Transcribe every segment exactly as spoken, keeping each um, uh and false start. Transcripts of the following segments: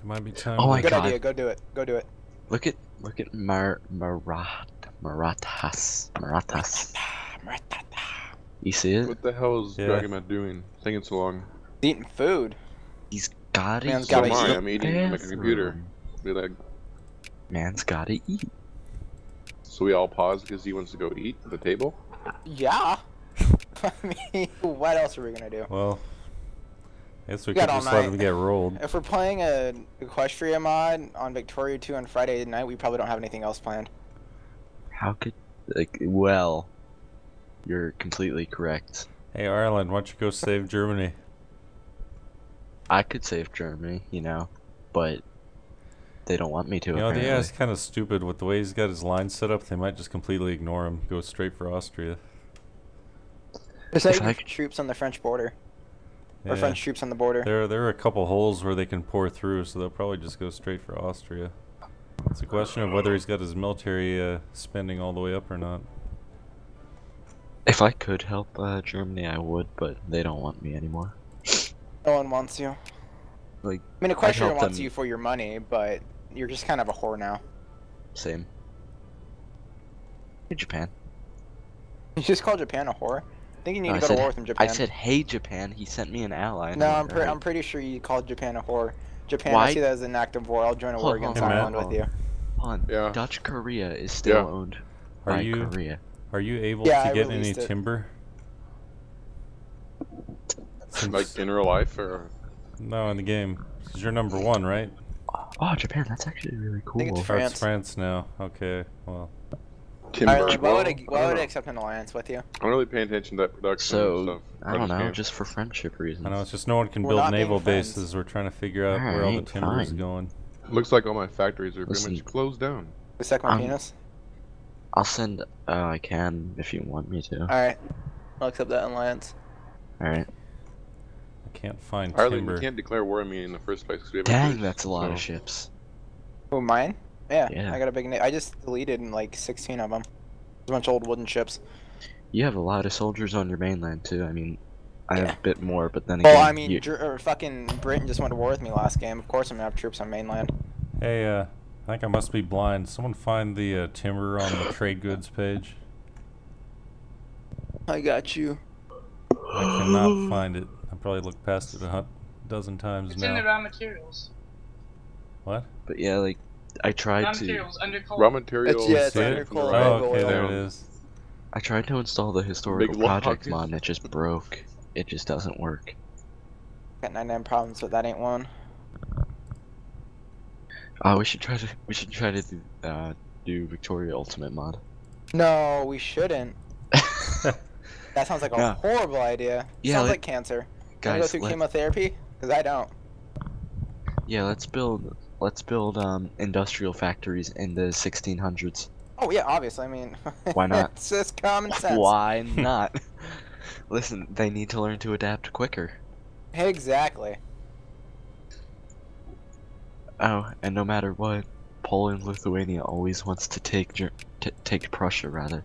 It might be time. Oh my Good God. idea. Go do it. Go do it. Look at look at Mar Marat Marathas Marathas. You see it? What the hell is yeah. Dragomat doing? Thinking so long. He's eating food. He's gotta Man's eat. Gotta so eat. I'm eating bathroom. like a computer. Be like, man's gotta eat. So we all pause because he wants to go eat at the table. Yeah. I mean, what else are we gonna do? Well, I guess we, we could just let him get rolled. If we're playing a Equestria mod on Victoria two on Friday night, we probably don't have anything else planned. How could, like, well, you're completely correct. Hey, Ireland, why don't you go save Germany? I could save Germany, you know, but they don't want me to. You know, the guy's kind of stupid with the way he's got his line set up. They might just completely ignore him, go straight for Austria. There's like I... troops on the French border. Yeah. Or French troops on the border. There, there are a couple holes where they can pour through, so they'll probably just go straight for Austria. It's a question of whether he's got his military uh, spending all the way up or not. If I could help uh, Germany, I would, but they don't want me anymore. No one wants you. Like, I mean, Equestria wants them... you for your money, but you're just kind of a whore now. Same. Hey, Japan. You just called Japan a whore? I think you need no, to go said, to war with him, Japan. I said, "Hey, Japan." He sent me an ally. No, I'm pre right. I'm pretty sure you called Japan a whore. Japan, Why? I see that as an act of war. I'll join a hold war against hey, Ireland with you. On. Yeah. Dutch Korea is still yeah. owned are by you, Korea. Are you able yeah, to I get any it. timber? Like in real life, or no, in the game? Because you're number one, right? Oh, Japan. That's actually really cool. I think it's France. Oh, it's France now. Okay, well. Timber. Right, why would I, why would I accept an alliance with you? I don't really pay attention to that production so, stuff. I don't know, games. just for friendship reasons. I know, it's just no one can We're build naval bases. We're trying to figure out all right, where all the timber fine. is going. Looks like all my factories are Listen, pretty much closed down. The second um, penis? I'll send... Uh, I can, if you want me to. Alright. I'll accept that alliance. Alright. I can't find Harley, timber. We can't declare war on me in the first place. We have Dang, first, that's a lot so. of ships. Oh, mine? Yeah, yeah, I got a big name. I just deleted like sixteen of them. A bunch of old wooden ships. You have a lot of soldiers on your mainland too. I mean, I yeah. have a bit more, but then again. Well, I mean, you... or fucking Britain just went to war with me last game. Of course, I'm gonna have troops on mainland. Hey, uh, I think I must be blind. Someone find the uh, timber on the trade goods page. I got you. I cannot find it. I probably looked past it a dozen times it's now. It's in the raw materials. What? But yeah, like. I tried raw materials, to under coal. raw materials. It's, yeah, it's under coal. Oh, okay, there it is. I tried to install the historical Big project mod and it just broke. It just doesn't work. Got ninety-nine problems, but that ain't one. Uh, we should try to we should try to do, uh, do Victoria Ultimate mod. No, we shouldn't. That sounds like a no. horrible idea. Yeah, sounds like, like cancer. Guys, Can I go through let... chemotherapy? Because I don't. Yeah, let's build. Let's build um, industrial factories in the sixteen hundreds. Oh yeah, obviously. I mean, why not? It's just common sense. Why not? Listen, they need to learn to adapt quicker. Exactly. Oh, and no matter what, Poland, Lithuania always wants to take Ger t take Prussia rather.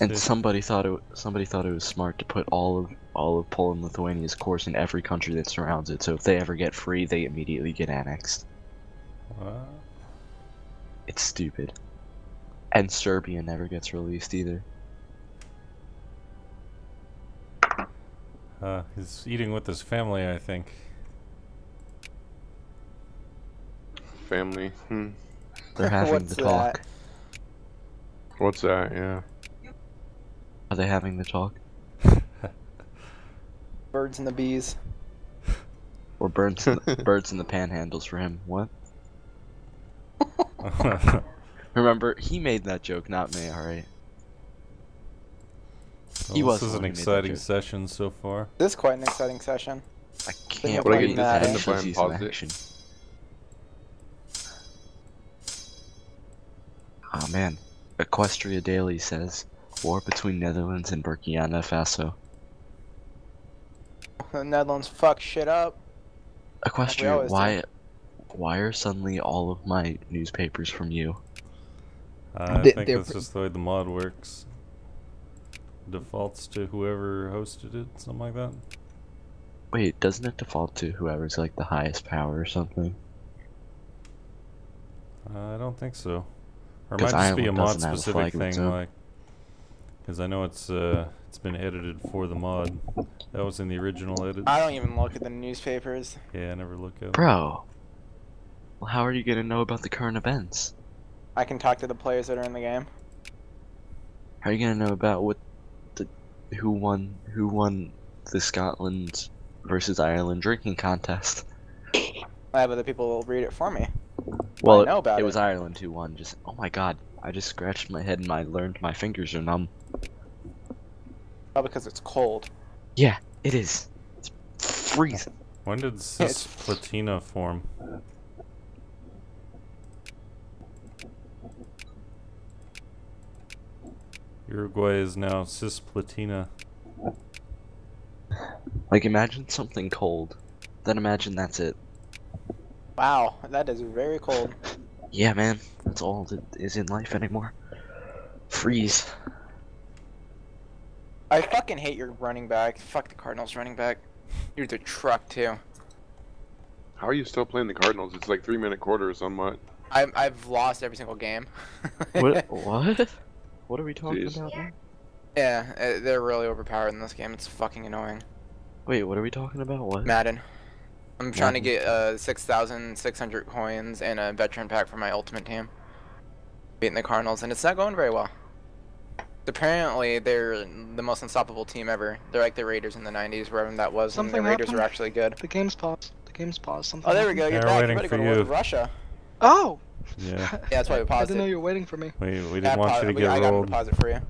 And somebody thought it. Somebody thought it was smart to put all of all of Poland, Lithuania's course in every country that surrounds it. So if they ever get free, they immediately get annexed. What? It's stupid. And Serbia never gets released either. Uh, he's eating with his family, I think. Family. Hmm. They're having What's the talk. That? What's that? Yeah. Are they having the talk? Birds and the bees. Or birds, in the, birds and the panhandles for him. What? Remember, he made that joke, not me. All right. Well, he was. This is an exciting session so far. This is quite an exciting session. I can't wait to get this end of my action. Oh man, Equestria Daily says. War between Netherlands and Burkina Faso. The Netherlands fuck shit up. A question, why do. why are suddenly all of my newspapers from you? Uh, I think that's just the way the mod works. Defaults to whoever hosted it, something like that. Wait, doesn't it default to whoever's like the highest power or something? Uh, I don't think so. Or it might just be a mod specific thing, like, because I know it's uh it's been edited for the mod. That was in the original edit. I don't even look at the newspapers. Yeah, I never look at. Bro, well, how are you gonna know about the current events? I can talk to the players that are in the game. How are you gonna know about what the who won who won the Scotland versus Ireland drinking contest? I have other people will read it for me. Well, I know about it, it was Ireland who won. Just oh my god, I just scratched my head and I learned my fingers are numb. Oh, because it's cold. Yeah, it is. It's freezing. When did Cisplatina form? Uruguay is now Cisplatina. Like, imagine something cold. Then imagine that's it. Wow, that is very cold. Yeah, man. That's all that is in life anymore. Freeze. I fucking hate your running back. Fuck the Cardinals running back. You're the truck, too. How are you still playing the Cardinals? It's like three-minute quarters on what? I'm, I've lost every single game. What? What? What are we talking Jeez. about now? Yeah, they're really overpowered in this game. It's fucking annoying. Wait, what are we talking about? What? Madden. I'm trying Madden. to get uh, six thousand six hundred coins and a veteran pack for my ultimate team. Beating the Cardinals, and it's not going very well. Apparently, they're the most unstoppable team ever. They're like the Raiders in the nineties, wherever that was, Something and the Raiders happened. are actually good. The game's paused. The game's paused. Something oh, there we go. You're back. You're ready to go to war with Russia. Oh! Yeah. Yeah, that's why we paused. I didn't it. know you were waiting for me. We, we didn't I want you to we, get I rolled. I got to pause it for you.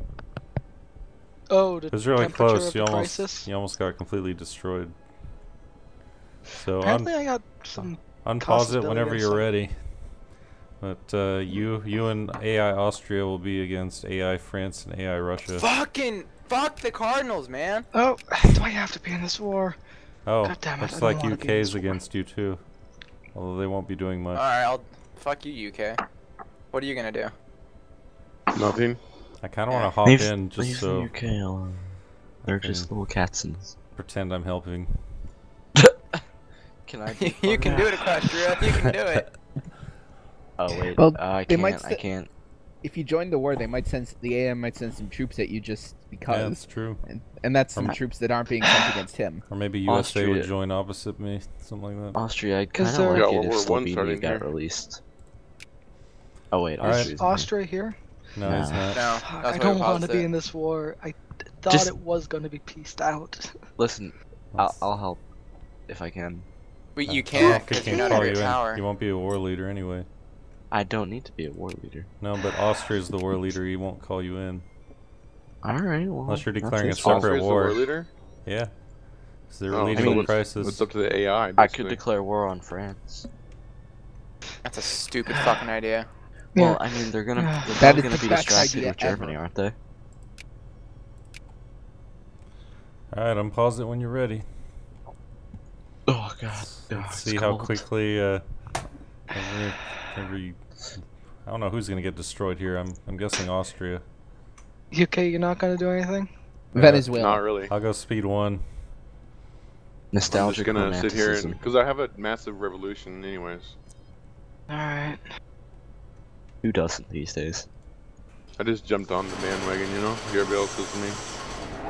Oh, the it was really close. You almost, you almost got completely destroyed. So apparently, I got some. Unpause it whenever you're ready. But uh, you, you and A I Austria will be against A I France and A I Russia. Fucking fuck the Cardinals, man. Oh, do I have to be in this war? Oh, God damn it, looks like U K's against you too. Although they won't be doing much. All right, I'll. Fuck you, U K. What are you gonna do? Nothing. I kind of want to hop leave, in just leave so. The U K alone. They're just little catsons. Pretend I'm helping. Can I? You can do it, Equestria. You can do it. Oh wait, well, uh, I can't. I can't. If you join the war, they might send the A M might send some troops at you just because. Yeah, that's true. And, and that's some or troops that aren't being sent against him. Or maybe U S A Austria. would join opposite me, something like that. Austria, I kind of like yeah, it if Slovenia got here. released. Oh wait, Austria's right. Austria here? No, no. He's not. No, I don't want to be in this war. I thought Just... it was going to be pieced out. Listen, I'll, I'll help if I can. But you can't because you're not in power. You won't be a war leader anyway. I don't need to be a war leader. No, but Austria's the war leader. He won't call you in. All right. Well, unless you're declaring a separate Austria's war. Austria's the war leader. Yeah. So they're oh, leading I mean, the crisis. It's up to the A I. Basically. I could declare war on France. That's a stupid fucking idea. Well, I mean, they're gonna they're that is gonna be distracted with Germany, ever. aren't they? Alright, unpause it when you're ready. Oh god. Let's, oh, let's see cold. how quickly uh every, every I don't know who's gonna get destroyed here. I'm I'm guessing Austria. U K, you're not gonna do anything? Yeah, Venezuela. Not really. I'll go speed one. Nostalgic. I'm just gonna sit here and because I have a massive revolution anyways. Alright. Who doesn't these days? I just jumped on the bandwagon, you know? Everybody else is me.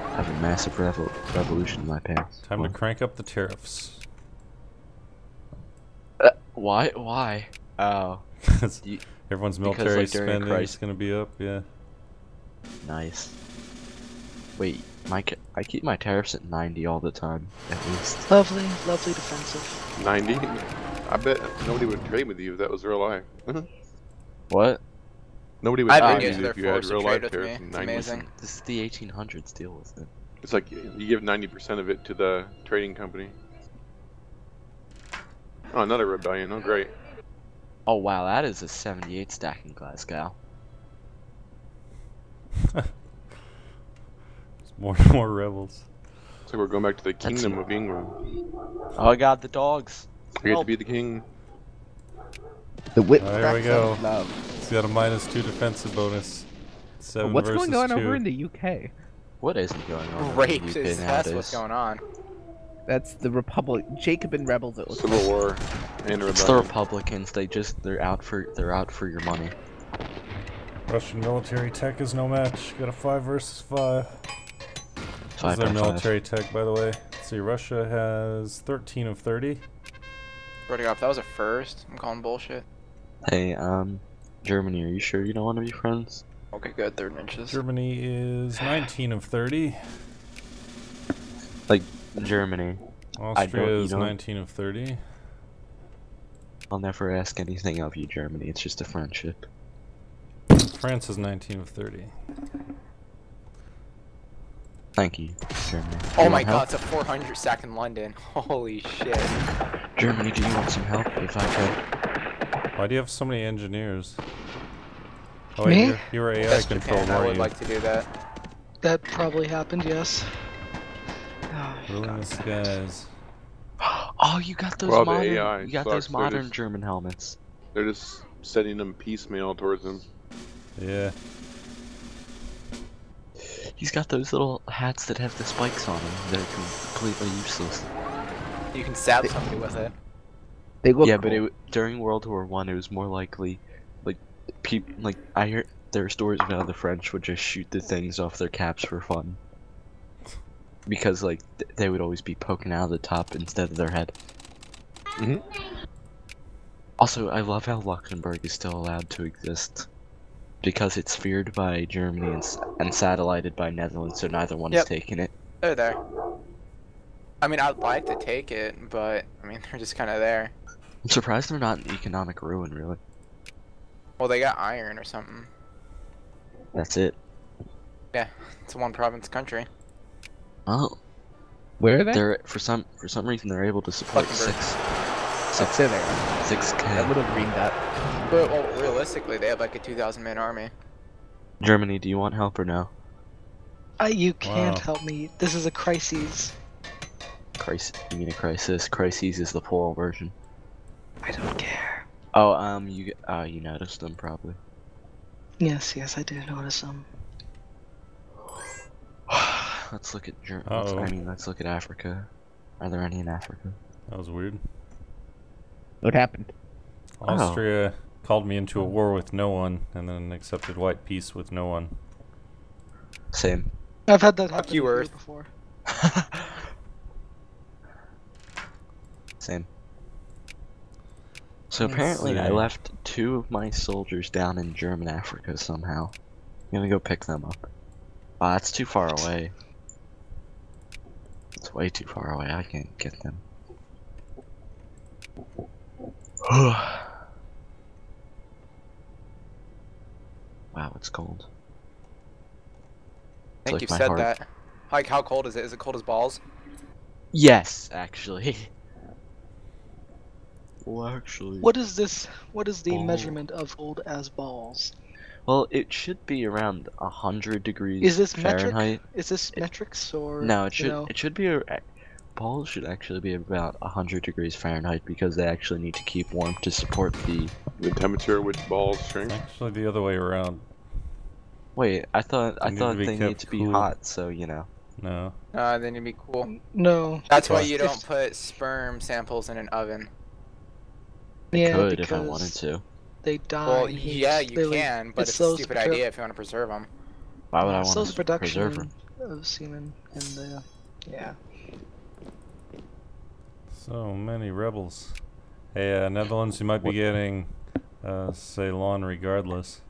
I have a massive revo revolution in my pants. Time what? to crank up the tariffs. Uh, why? Why? Oh. you, everyone's military because, like, spending Christ... is going to be up, yeah. Nice. Wait, my I keep my tariffs at ninety all the time, at least. Lovely, lovely defensive. ninety? I bet nobody would trade with you if that was real life. What? Nobody would trade you if you had real life tariffs. It's amazing. This is the eighteen hundreds, deal with it. It's like you give ninety percent of it to the trading company. Oh, another rebellion. Oh, great. Oh, wow, that is a seventy-eight stack in Glasgow. There's more and more rebels. Looks like we're going back to the kingdom That's... of England. Oh, God, the dogs. I get oh. to be the king. The whip. There we go. Love. got a minus two defensive bonus. Seven what's going on two. Over in the U K? What isn't going on? Rape is nowadays. That's what's going on. That's the Republic, Jacobin rebels. That Civil War. And it's the Republicans. They just they're out for they're out for your money. Russian military tech is no match. Got a five versus five. What's their military five. tech, by the way? Let's see, Russia has thirteen of thirty. Pretty off. That was a first. I'm calling bullshit. Hey, um, Germany, are you sure you don't want to be friends? Okay, good. Third inches. Germany is nineteen of thirty. Like Germany. Austria is nineteen of thirty. I'll never ask anything of you, Germany. It's just a friendship. France is nineteen of thirty. Thank you, Germany. Oh my God, it's a four hundred sack in London. Holy shit. Germany, do you want some help? If I could. Why do you have so many engineers? Oh, wait, me? You were A I controlled, I would you? like to do that. That probably happened, yes. Oh, Ruin the skies. Oh, you got those well, modern, A I you got sucks. those modern just, German helmets. They're just sending them piecemeal towards him. Yeah. He's got those little hats that have the spikes on them. They're completely useless. You can stab somebody with it. They look yeah, cool. but it, during World War One, it was more likely, like, people, like I hear there are stories about how the French would just shoot the things off their caps for fun. Because like th they would always be poking out of the top instead of their head. Mm-hmm. Also, I love how Luxembourg is still allowed to exist because it's feared by Germany and, and satellited by Netherlands, so neither one yep. is taking it. They're there. I mean, I'd like to take it, but I mean, they're just kind of there. I'm surprised they're not in economic ruin, really. Well, they got iron or something. That's it. Yeah, it's a one-province country. Oh, where are they? They're, for some for some reason they're able to support six. Six in there. Six K. I would have read that. But well, realistically, they have like a two thousand man army. Germany, do you want help or no? Uh, you can't wow. help me. This is a crisis. Crisis? You mean a crisis? Crises is the plural version. I don't care. Oh, um, you uh, you noticed them probably. Yes, yes, I did notice them. Let's look at Germany. Uh-oh. I mean, let's look at Africa. Are there any in Africa? That was weird. What happened? Austria oh. called me into a war with no one, and then accepted white peace with no one. Same. I've had that happen you Earth. before. Same. So Let's apparently, see. I left two of my soldiers down in German Africa somehow. I'm gonna go pick them up. Ah, it's too far away. It's way too far away, I can't get them. Wow, it's cold. I think like you've said heart. that. Like, how cold is it? Is it cold as balls? Yes, actually. Well, actually. What is this? What is the oh. measurement of cold as balls? Well, it should be around a hundred degrees Is this Fahrenheit. Metric? Is this it, metrics or? No, it should. You know? It should be. A, balls should actually be about a hundred degrees Fahrenheit because they actually need to keep warm to support the. The temperature which balls shrink. Actually, the other way around. Wait, I thought they I thought they need to be cool. hot, so you know. No. Uh, they need to be cool. No. That's why you don't put sperm samples in an oven. Yeah, I could if I wanted to. They die. Well, yeah, you they can, like, but it's a stupid idea if you want to preserve them. Why would I want to production preserve them? Of semen in the yeah. So many rebels. Hey, uh, Netherlands, you might be getting uh, Ceylon regardless.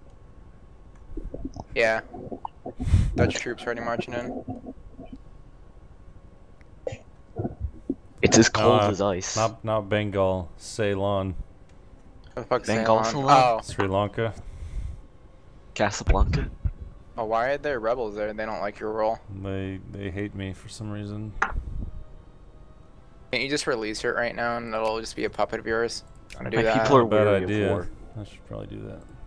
Yeah. Dutch troops already marching in. It's as cold uh, as ice. Not not Bengal, Ceylon. What the fuck's Bengal, oh. Sri Lanka, Casablanca. Oh, why are there rebels there? They don't like your role. They they hate me for some reason. Can't you just release her right now, and it'll just be a puppet of yours? I'm gonna do My that. People are bad idea. I should probably do that.